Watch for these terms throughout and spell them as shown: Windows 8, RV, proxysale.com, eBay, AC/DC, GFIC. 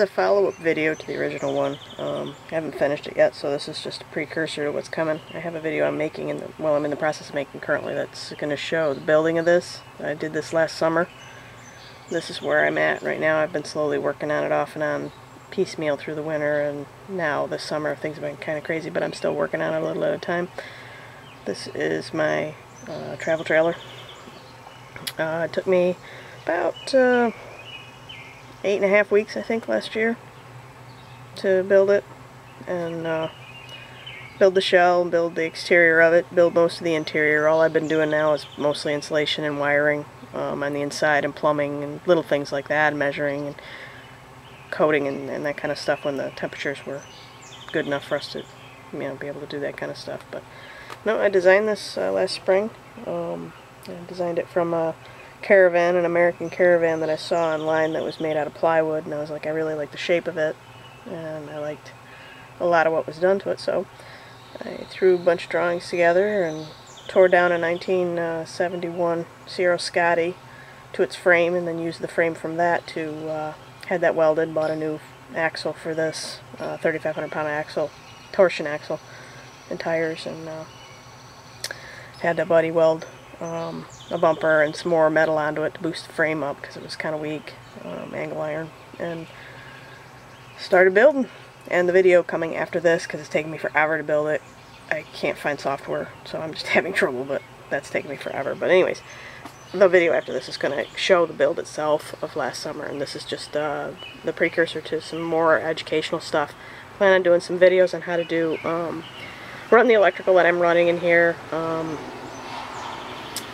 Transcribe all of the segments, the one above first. It's a follow-up video to the original one. I haven't finished it yet, so this is just a precursor to what's coming. I have a video I'm making, I'm in the process of making currently, that's going to show the building of this. I did this last summer. This is where I'm at right now. I've been slowly working on it off and on, piecemeal through the winter, and now this summer things have been kind of crazy, but I'm still working on it a little at a time. This is my travel trailer. It took me about 8.5 weeks, I think, last year to build it, and build the shell, build the exterior of it, build most of the interior. All I've been doing now is mostly insulation and wiring on the inside, and plumbing and little things like that, and measuring and coating and that kind of stuff when the temperatures were good enough for us to be able to do that kind of stuff. But no, I designed this last spring. I designed it from a caravan, an American caravan that I saw online that was made out of plywood, and I was like, I really like the shape of it, and I liked a lot of what was done to it, so I threw a bunch of drawings together and tore down a 1971 Sierra Scotti to its frame, and then used the frame from that to had that welded, bought a new axle for this, 3,500 pound axle, torsion axle, and tires, and had that buddy weld a bumper and some more metal onto it to boost the frame up because it was kind of weak, angle iron, and started building. And the video coming after this, because it's taking me forever to build it. I can't find software, so I'm just having trouble, but that's taking me forever. But anyways, the video after this is going to show the build itself of last summer, and this is just the precursor to some more educational stuff. Plan on doing some videos on how to do run the electrical that I'm running in here,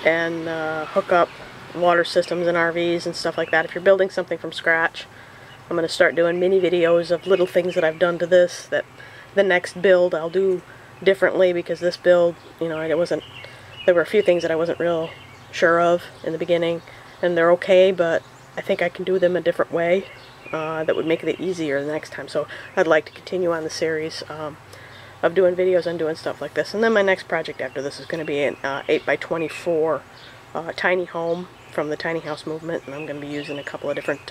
and hook up water systems and RVs and stuff like that. If you're building something from scratch, I'm going to start doing mini videos of little things that I've done to this, that the next build I'll do differently, because this build, there were a few things that I wasn't real sure of in the beginning, and they're okay, but I think I can do them a different way that would make it easier the next time. So I'd like to continue on the series of doing videos and doing stuff like this. And then my next project after this is going to be an 8x24 tiny home from the tiny house movement, and I'm going to be using a couple of different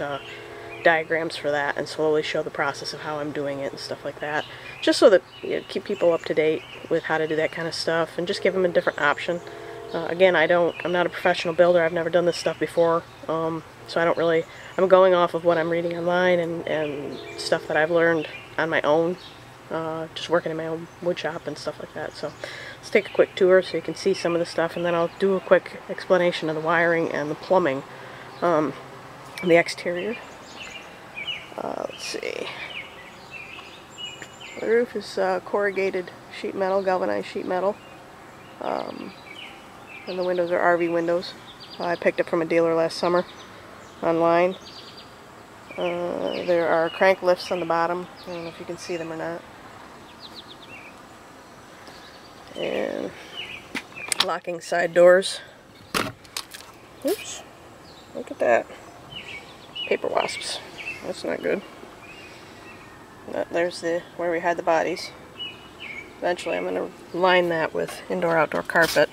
diagrams for that, and slowly show the process of how I'm doing it and stuff like that, just so that keep people up to date with how to do that kind of stuff, and just give them a different option. Again, I'm not a professional builder. I've never done this stuff before, so I don't really, I'm going off of what I'm reading online and stuff that I've learned on my own. Just working in my own wood shop and stuff like that. So let's take a quick tour so you can see some of the stuff, and then I'll do a quick explanation of the wiring and the plumbing, and the exterior. Let's see. The roof is corrugated sheet metal, galvanized sheet metal, and the windows are RV windows. I picked up from a dealer last summer online. There are crank lifts on the bottom. I don't know if you can see them or not. And locking side doors. Oops, look at that. Paper wasps. That's not good. There's where we hide the bodies. Eventually I'm going to line that with indoor-outdoor carpet.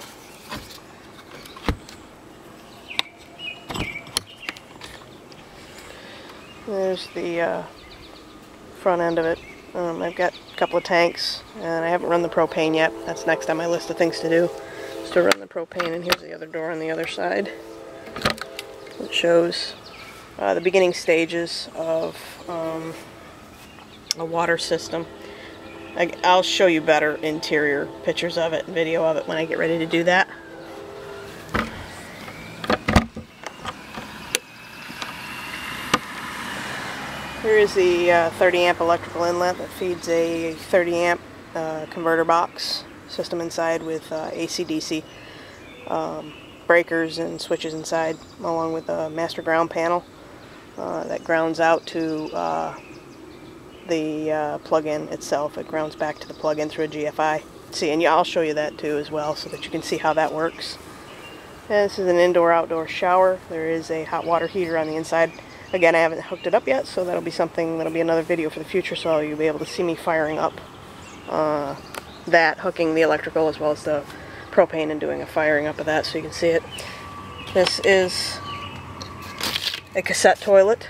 There's the front end of it. I've got a couple of tanks, and I haven't run the propane yet. That's next on my list of things to do, is to run the propane. And here's the other door on the other side. It shows the beginning stages of a water system. I'll show you better interior pictures of it and video of it when I get ready to do that. Here is the 30 amp electrical inlet that feeds a 30 amp converter box system inside, with AC/DC breakers and switches inside, along with a master ground panel that grounds out to the plug-in itself. It grounds back to the plug-in through a GFIC. And I'll show you that too as well, so that you can see how that works. And this is an indoor-outdoor shower. There is a hot water heater on the inside. Again, I haven't hooked it up yet, so that'll be something, that'll be another video for the future, so you'll be able to see me firing up that, hooking the electrical as well as the propane, and doing a firing up of that so you can see it. This is a cassette toilet.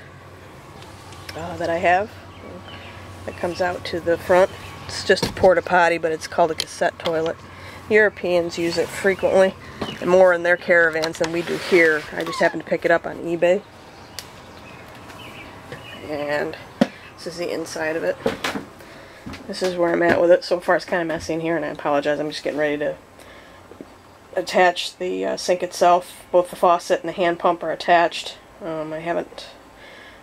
that I have. That comes out to the front. It's just a porta potty, but it's called a cassette toilet. Europeans use it frequently, and more in their caravans than we do here. I just happened to pick it up on eBay. And this is the inside of it. This is where I'm at with it. So far it's kind of messy in here, and I apologize. I'm just getting ready to attach the sink itself. Both the faucet and the hand pump are attached. I haven't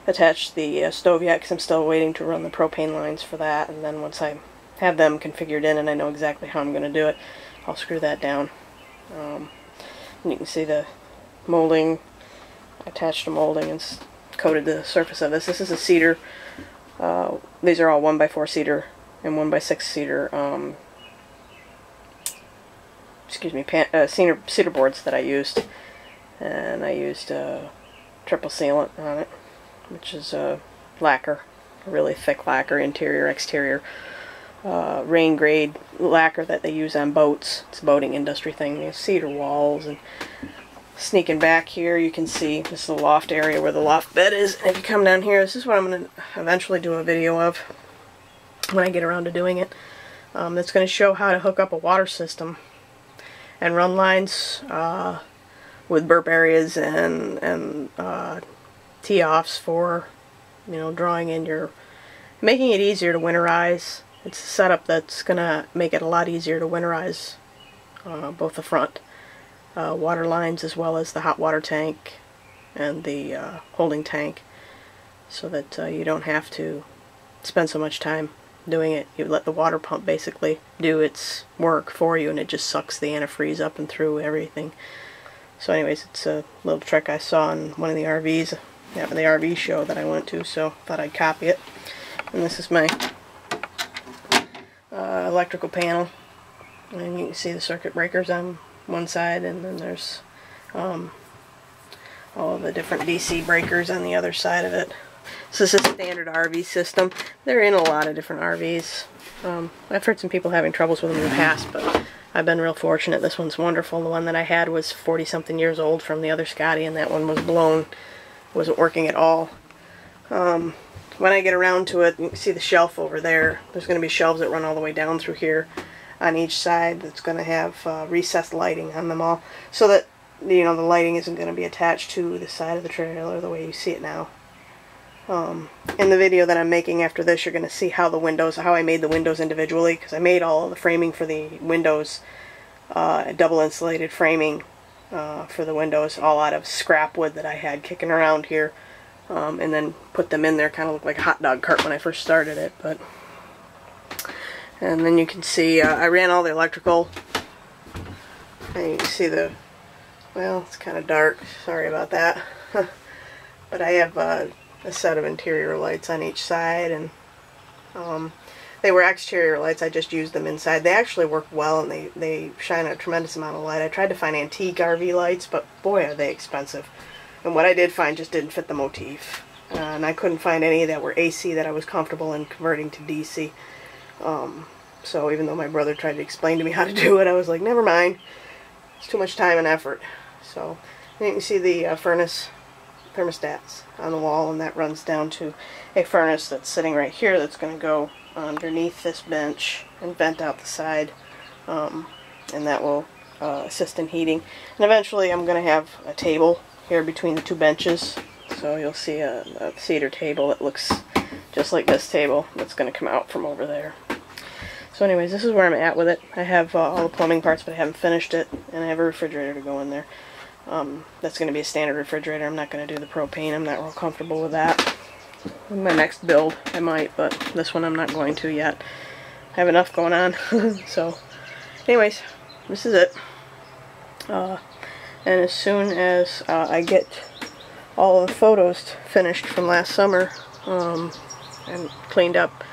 attached the stove yet because I'm still waiting to run the propane lines for that, and then once I have them configured in and I know exactly how I'm going to do it, I'll screw that down. And you can see the molding. I attached the molding and coated the surface of this. This is a cedar. These are all 1x4 cedar and 1x6 cedar cedar boards that I used, and I used triple sealant on it, which is a lacquer, a really thick lacquer, interior, exterior, rain grade lacquer that they use on boats. It's a boating industry thing. There's cedar walls. And sneaking back here, you can see this is the loft area where the loft bed is. And if you come down here, this is what I'm going to eventually do a video of when I get around to doing it. That's going to show how to hook up a water system and run lines with burp areas and tee-offs for, you know, drawing in your, making it easier to winterize. It's a setup that's gonna make it a lot easier to winterize both the front water lines as well as the hot water tank and the holding tank, so that you don't have to spend so much time doing it. You let the water pump basically do its work for you, and it just sucks the antifreeze up and through everything. So anyways, it's a little trick I saw in one of the RVs. Yeah, the RV show that I went to, so thought I'd copy it. And this is my electrical panel, and you can see the circuit breakers on one side, and then there's all of the different DC breakers on the other side of it. So this is a standard RV system. They're in a lot of different RVs. I've heard some people having troubles with them in the past, but I've been real fortunate. This one's wonderful. The one that I had was 40-something years old from the other Scotty, and that one was blown. Wasn't working at all. When I get around to it, you can see the shelf over there. There's going to be shelves that run all the way down through here on each side that's going to have recessed lighting on them all, so that, you know, the lighting isn't going to be attached to the side of the trailer the way you see it now. In the video that I'm making after this, you're going to see how the windows, how I made the windows individually, because I made all the framing for the windows, double insulated framing for the windows, all out of scrap wood that I had kicking around here, and then put them in there. Kind of looked like a hot dog cart when I first started it, but. And then you can see I ran all the electrical, and you can see the, well, it's kind of dark, sorry about that, but I have a set of interior lights on each side, and they were exterior lights. I just used them inside. They actually work well, and they shine a tremendous amount of light. I tried to find antique RV lights, but boy, are they expensive. And what I did find just didn't fit the motif. And I couldn't find any that were AC that I was comfortable in converting to DC. So even though my brother tried to explain to me how to do it, I was like, never mind. It's too much time and effort. So you can see the furnace thermostats on the wall, and that runs down to a furnace that's sitting right here that's going to go underneath this bench and vent out the side, and that will assist in heating. And eventually I'm going to have a table here between the two benches, so you'll see a cedar table that looks just like this table that's going to come out from over there. So anyways, this is where I'm at with it. I have all the plumbing parts, but I haven't finished it, and I have a refrigerator to go in there. That's going to be a standard refrigerator. I'm not going to do the propane. I'm not real comfortable with that. In my next build I might, but this one I'm not going to yet. I have enough going on. So anyways, this is it. And as soon as I get all the photos finished from last summer and cleaned up,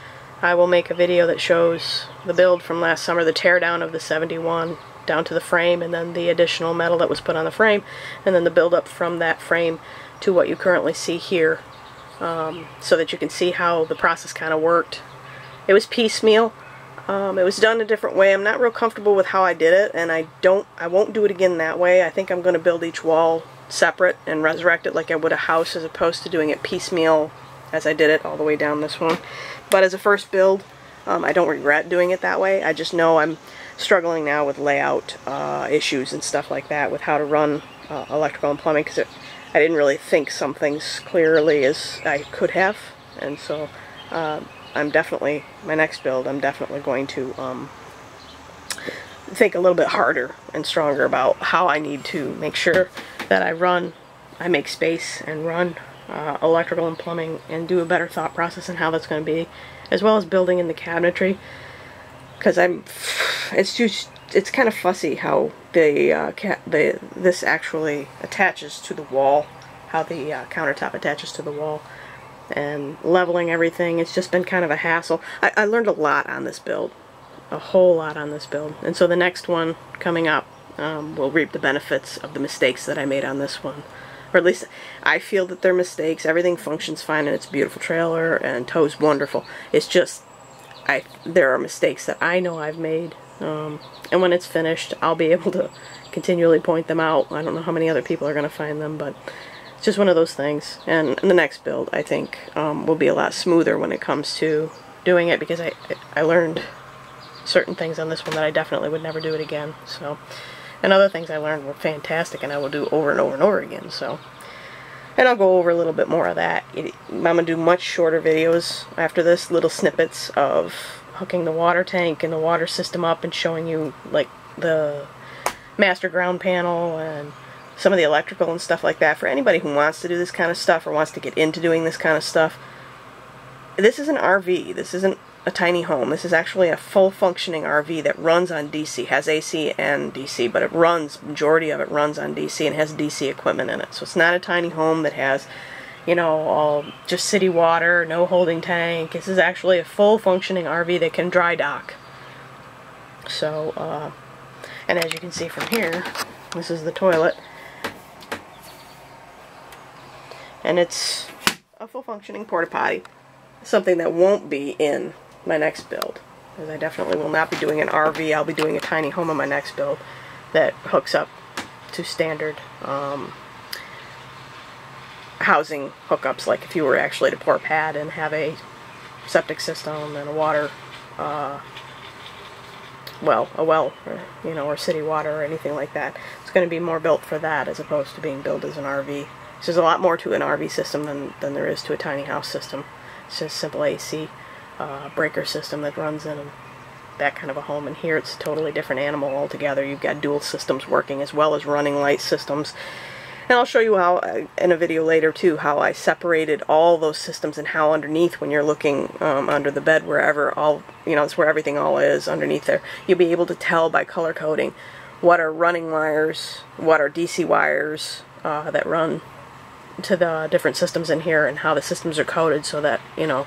I will make a video that shows the build from last summer, the teardown of the 71 down to the frame, and then the additional metal that was put on the frame, and then the build up from that frame to what you currently see here. So that you can see how the process kind of worked. It was piecemeal. It was done a different way. I'm not real comfortable with how I did it, and I won't do it again that way. I think I'm going to build each wall separate and resurrect it like I would a house, as opposed to doing it piecemeal as I did it all the way down this one. But as a first build, I don't regret doing it that way. I just know I'm struggling now with layout issues and stuff like that, with how to run electrical and plumbing, because I didn't really think some things clearly as I could have. And so I'm definitely, my next build, I'm definitely going to think a little bit harder and stronger about how I need to make sure that I make space and run electrical and plumbing, and do a better thought process on how that's going to be, as well as building in the cabinetry, because it's kind of fussy how this actually attaches to the wall, how the countertop attaches to the wall, and leveling everything. It's just been kind of a hassle. I learned a lot on this build, a whole lot on this build, and so the next one coming up will reap the benefits of the mistakes that I made on this one. Or at least I feel that they're mistakes. Everything functions fine and it's a beautiful trailer and tow's wonderful. It's just there are mistakes that I know I've made, and when it's finished I'll be able to continually point them out. I don't know how many other people are going to find them, but it's just one of those things. And the next build, I think, will be a lot smoother when it comes to doing it, because I learned certain things on this one that I definitely would never do it again. So. And other things I learned were fantastic, and I will do over and over and over again. So, and I'll go over a little bit more of that. I'm going to do much shorter videos after this, little snippets of hooking the water tank and the water system up, and showing you like the master ground panel and some of the electrical and stuff like that. For anybody who wants to do this kind of stuff, or wants to get into doing this kind of stuff, this is an RV. This isn't a tiny home. This is actually a full functioning RV that runs on DC, has AC and DC, but it runs, majority of it runs on DC and has DC equipment in it. So it's not a tiny home that has, you know, all just city water, no holding tank. This is actually a full functioning RV that can dry dock. So, and as you can see from here, this is the toilet, and it's a full functioning porta potty, something that won't be in my next build, because I definitely will not be doing an RV. I'll be doing a tiny home in my next build that hooks up to standard housing hookups, like if you were actually to pour pad and have a septic system and a water well, or, you know, or city water or anything like that. It's going to be more built for that, as opposed to being built as an RV. So there's a lot more to an RV system than there is to a tiny house system. It's just simple AC breaker system that runs in that kind of a home, and here it's a totally different animal altogether. You've got dual systems working, as well as running light systems, and I'll show you how in a video later too, how I separated all those systems, and how underneath, when you're looking under the bed, wherever all, you know, it's where everything all is underneath there, you'll be able to tell by color coding what are running wires, what are DC wires that run to the different systems in here, and how the systems are coded, so that, you know,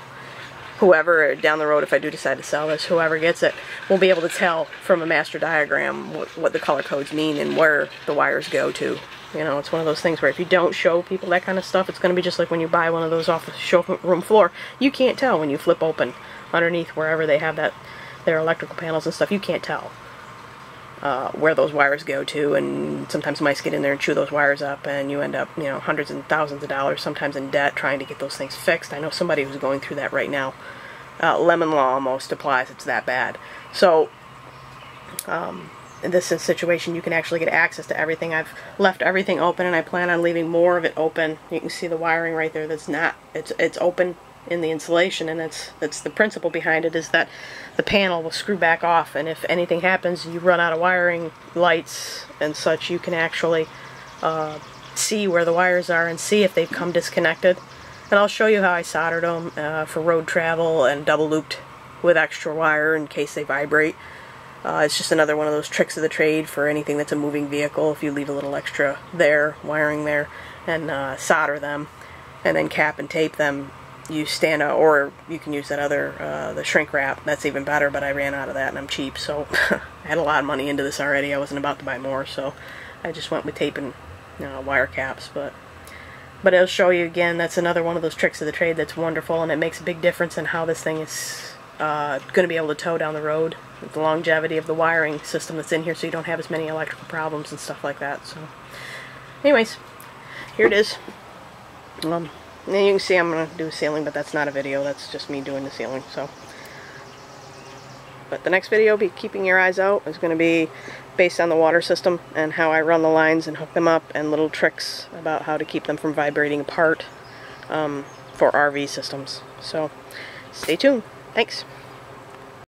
whoever down the road, if I do decide to sell this, whoever gets it will be able to tell from a master diagram what the color codes mean and where the wires go to. You know, it's one of those things where if you don't show people that kind of stuff, it's going to be just like when you buy one of those off the showroom floor. You can't tell when you flip open underneath wherever they have their electrical panels and stuff. You can't tell where those wires go to, and sometimes mice get in there and chew those wires up, and you end up, you know, hundreds and thousands of dollars, sometimes in debt, trying to get those things fixed. I know somebody who's going through that right now. Lemon law almost applies. It's that bad. So in this situation, you can actually get access to everything. I've left everything open, and I plan on leaving more of it open. You can see the wiring right there. That's not, it's open in the insulation, and that's the principle behind it, is that the panel will screw back off, and if anything happens, you run out of wiring, lights and such, you can actually see where the wires are and see if they've come disconnected. And I'll show you how I soldered them for road travel, and double looped with extra wire in case they vibrate. It's just another one of those tricks of the trade for anything that's a moving vehicle. If you leave a little extra there, wiring there, and solder them, and then cap and tape them, you stand out, or you can use that other, the shrink wrap. That's even better, but I ran out of that, and I'm cheap, so I had a lot of money into this already. I wasn't about to buy more, so I just went with tape and wire caps. But I'll show you again, that's another one of those tricks of the trade that's wonderful, and it makes a big difference in how this thing is going to be able to tow down the road, with the longevity of the wiring system that's in here, so you don't have as many electrical problems and stuff like that. So anyways, here it is. And then you can see I'm going to do a ceiling, but that's not a video. That's just me doing the ceiling. So, but the next video, be keeping your eyes out, is going to be based on the water system and how I run the lines and hook them up, and little tricks about how to keep them from vibrating apart for RV systems. So stay tuned. Thanks.